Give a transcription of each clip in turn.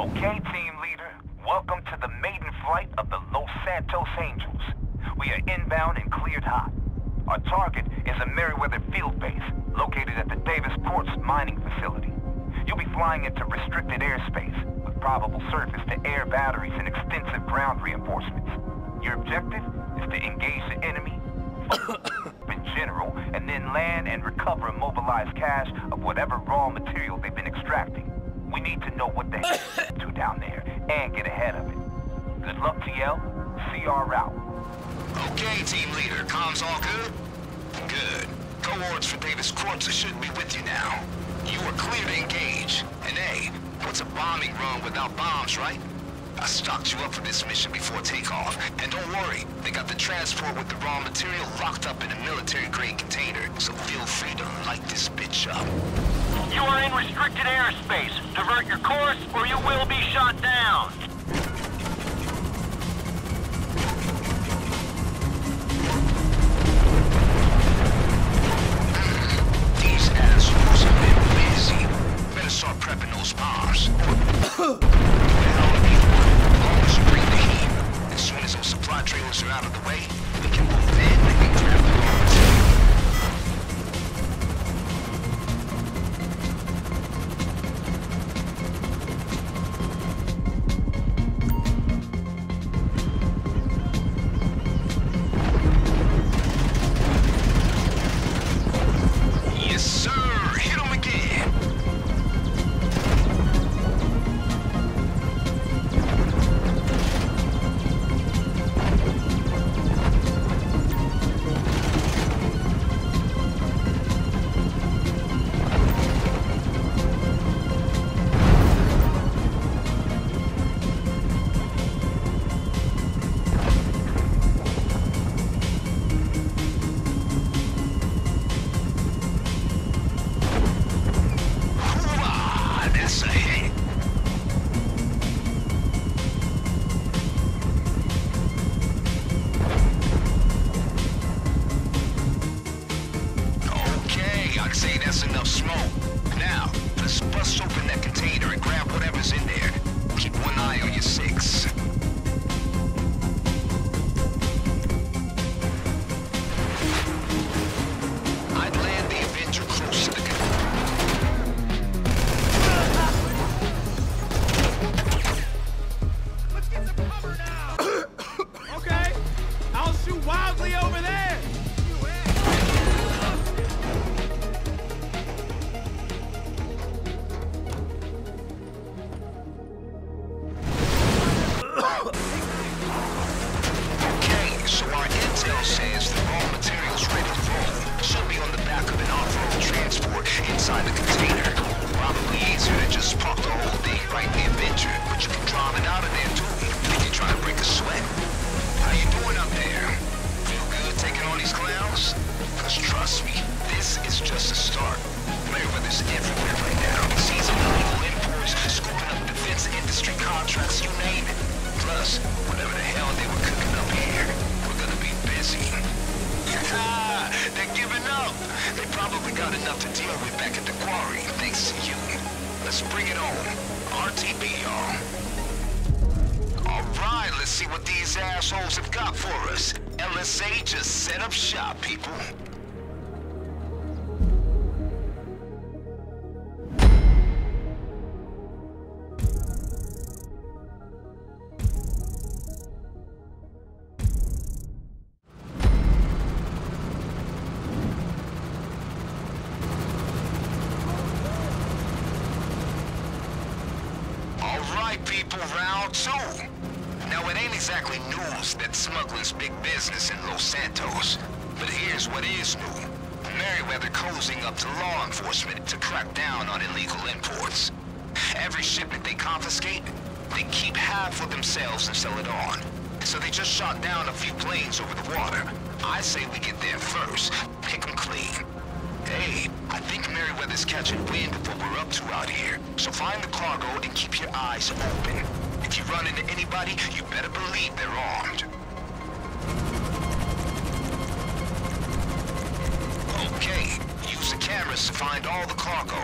Okay, team leader. Welcome to the maiden flight of the Los Santos Angels. We are inbound and cleared hot. Our target is a Merryweather field base located at the Davis Port's mining facility. You'll be flying into restricted airspace with probable surface-to-air batteries and extensive ground reinforcements. Your objective is to engage the enemy in general and then land and recover and mobilize cache of whatever raw material they've been extracting. We need to know what the hell to do down there and get ahead of it. Good luck, TL. CR out. Okay, team leader. Comms all good? Good. Cohorts for Davis Corps should be with you now. You are clear to engage. And hey, what's a bombing run without bombs, right? I stocked you up for this mission before takeoff. And don't worry, they got the transport with the raw material locked up in a military-grade container, so feel free to light this bitch up. You are in restricted airspace. Divert your course, or you will be shot down. These assholes have been busy. Better start prepping those bombs. Always bring the heat. As soon as those supply trailers are out of the way, we can move in and grab the bombs. To find all the cargo.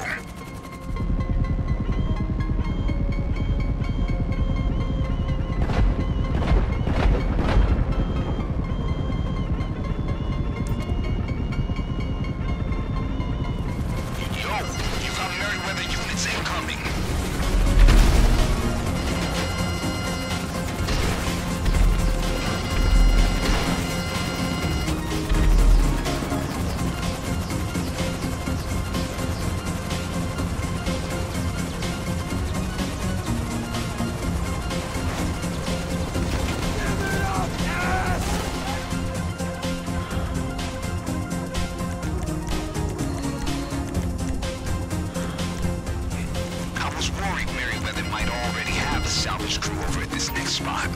was worried Merryweather might already have a salvage crew over at this next spot.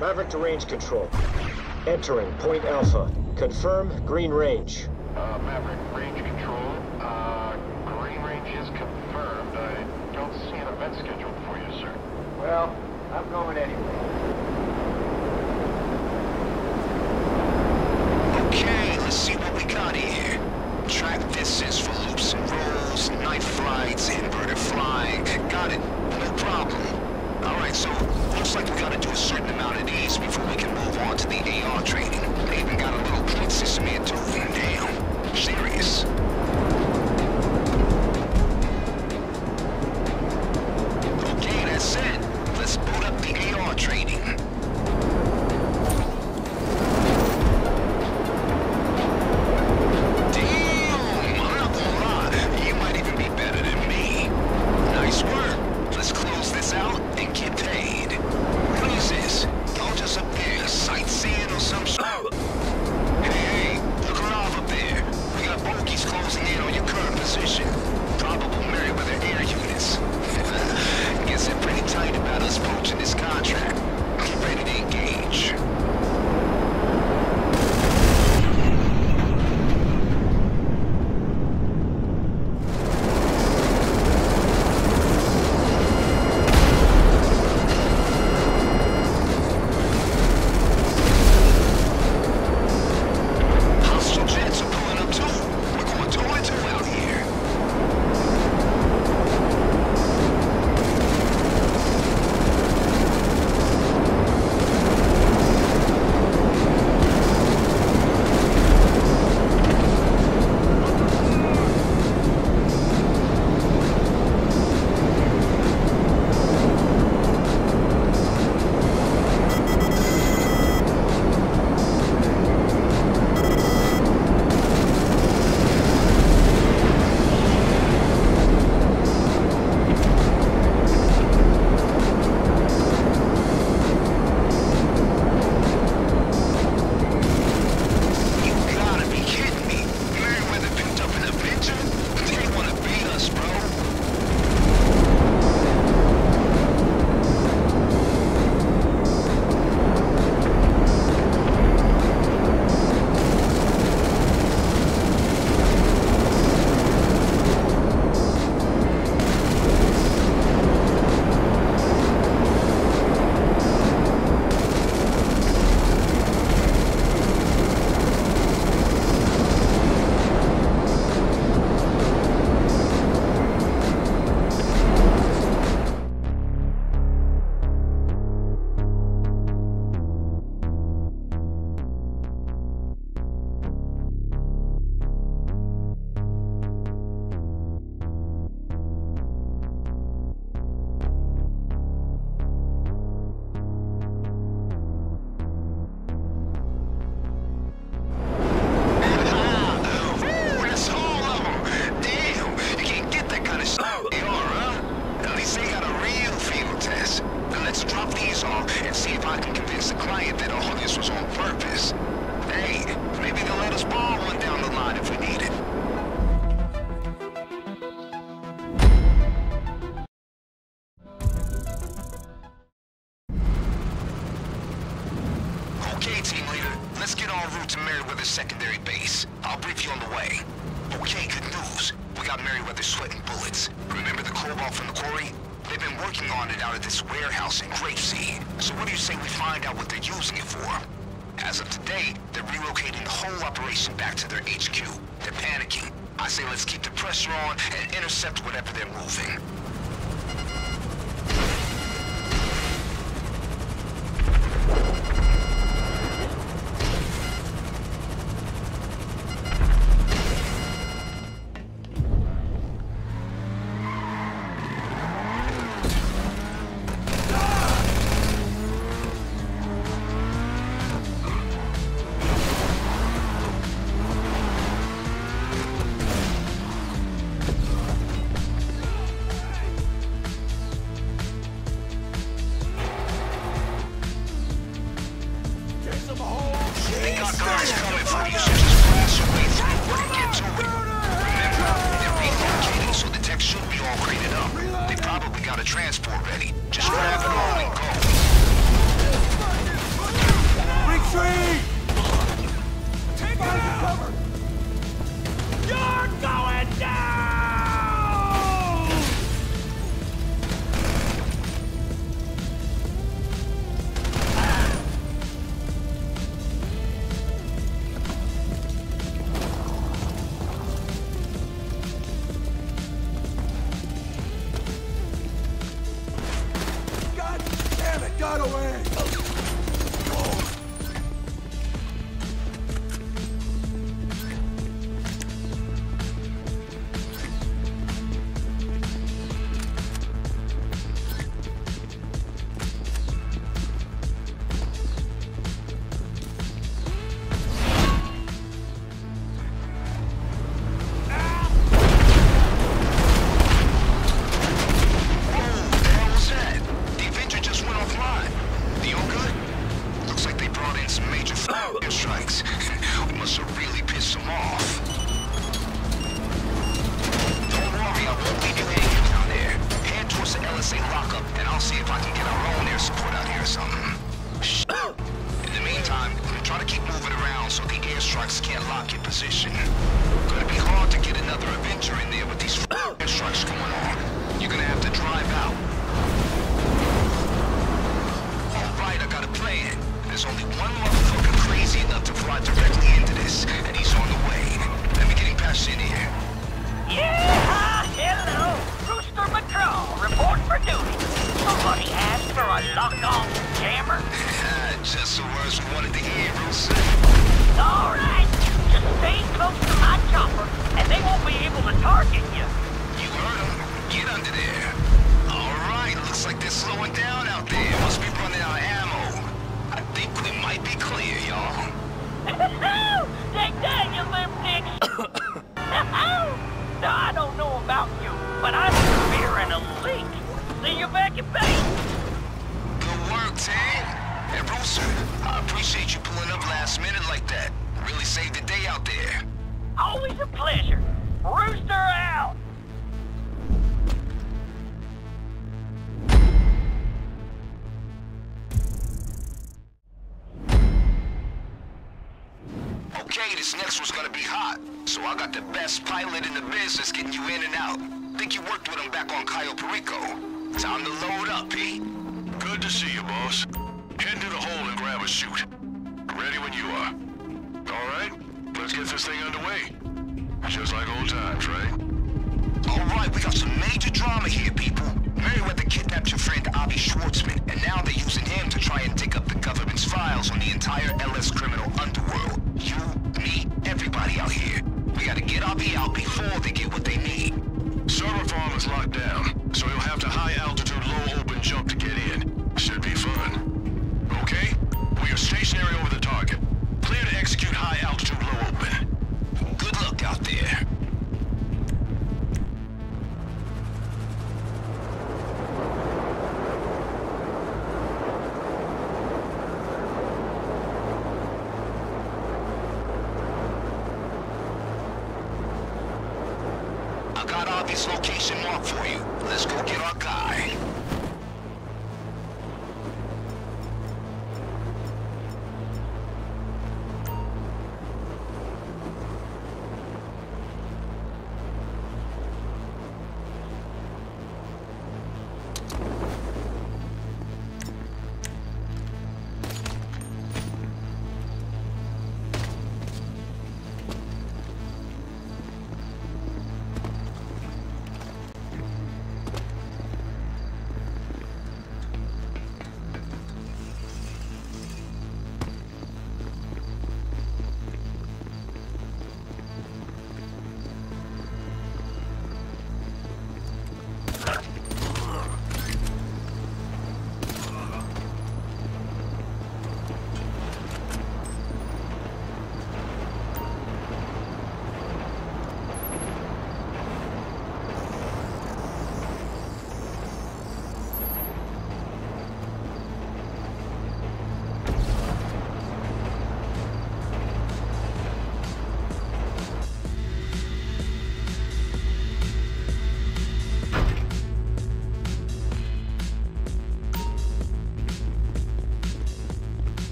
Maverick to range control. Entering point alpha. Confirm green range. Maverick, range control. Green range is confirmed. I don't see an event scheduled for you, sir. Well, I'm going anyway. Okay, let's see what we got here. Track distance for loops and rolls, night flights, inverted flying. Got it. No problem. Alright, so looks like we gotta do a certain amount of these before we can move on to the AR training. They even got a little point system here too. Damn. Serious. en route to Merryweather's secondary base. I'll brief you on the way. Okay, good news. We got Merryweather sweating bullets. Remember the cobalt from the quarry? They've been working on it out of this warehouse in Grapeseed. So what do you say we find out what they're using it for? As of today, they're relocating the whole operation back to their HQ. They're panicking. I say let's keep the pressure on and intercept whatever they're moving.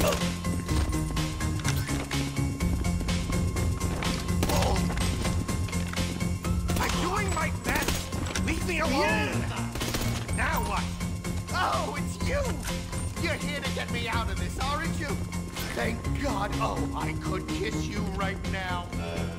Out there.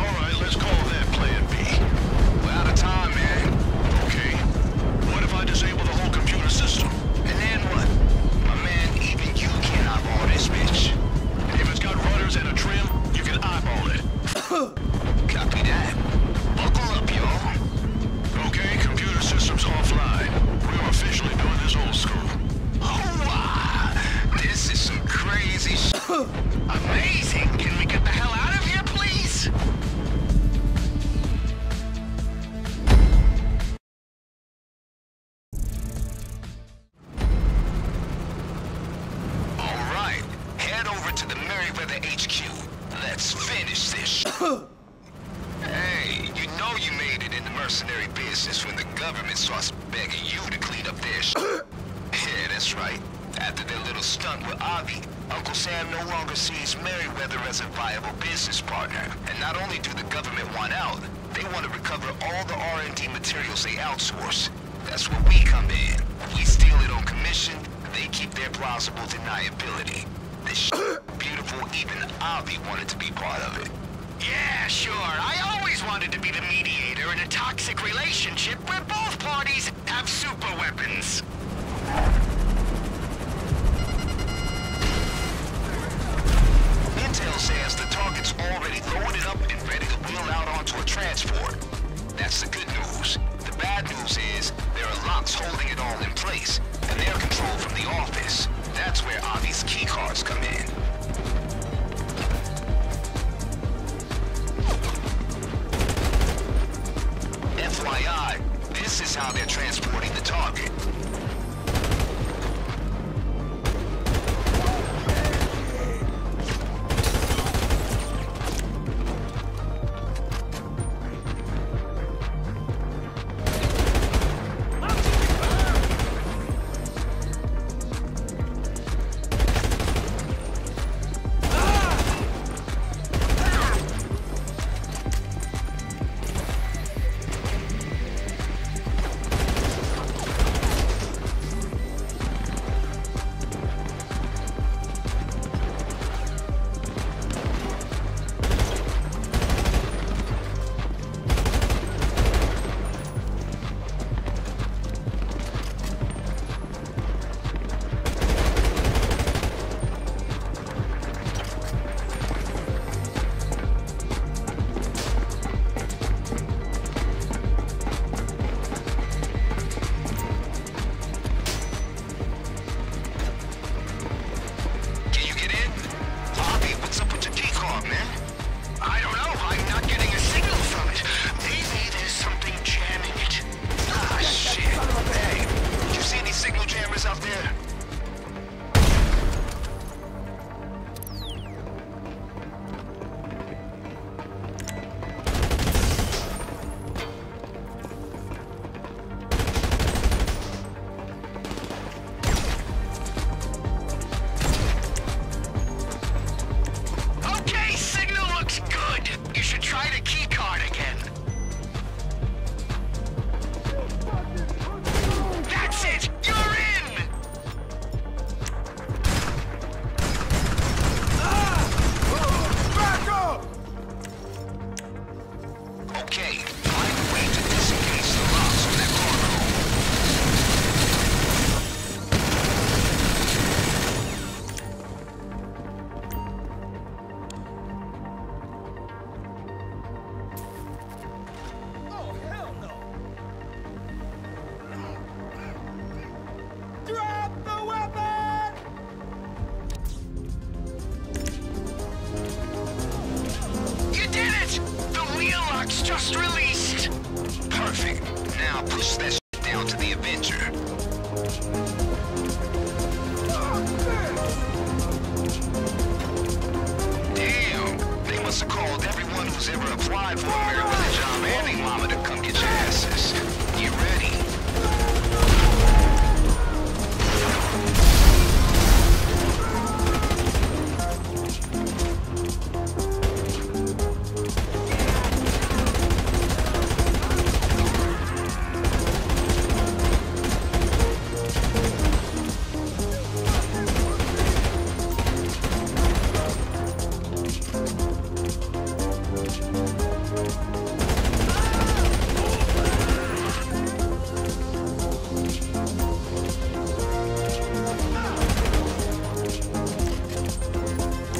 All right, let's call them. mercenary business when the government starts begging you to clean up their sh. Yeah, that's right. After their little stunt with Avi, Uncle Sam no longer sees Merryweather as a viable business partner. And not only do the government want out, they want to recover all the R&D materials they outsource. That's where we come in. We steal it on commission, they keep their plausible deniability. This shit's beautiful, even Avi wanted to be part of it. Yeah, sure. I always wanted to be the mediator in a toxic relationship where both parties have super weapons. Intel says the target's already loaded up and ready to wheel out onto a transport. That's the good news. The bad news is there are locks holding it all in place, and they're controlled from the office. That's where Avi's key cards come in. FYI, this is how they're transporting the target.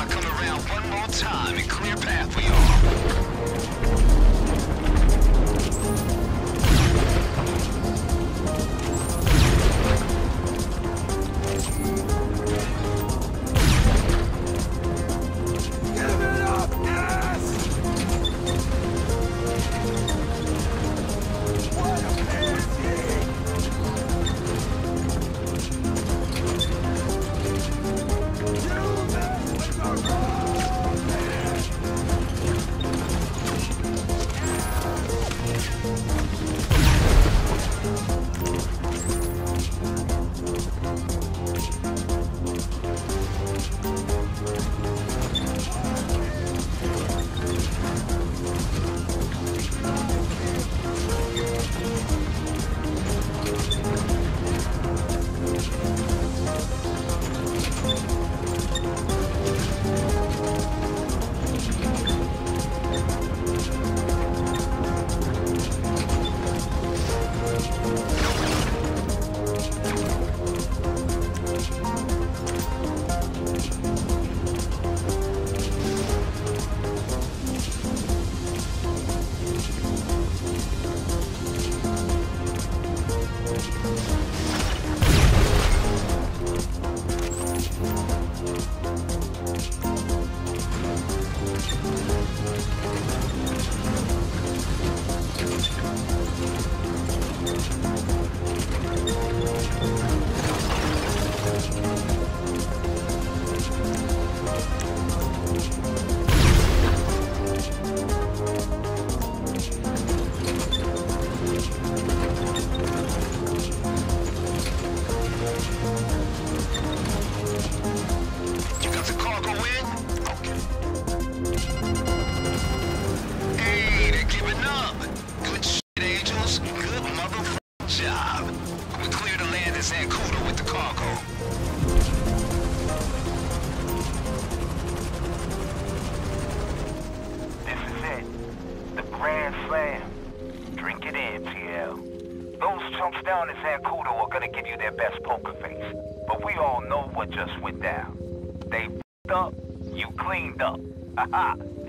wanna come around one more time and clear path we are. Give it up, ass! What a fancy!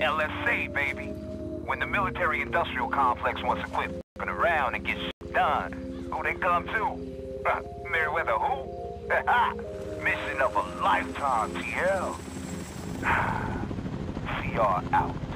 LSA, baby. When the military-industrial complex wants to quit f***ing around and get shit done, who they come to? Merryweather who? Mission of a lifetime, TL. CR out.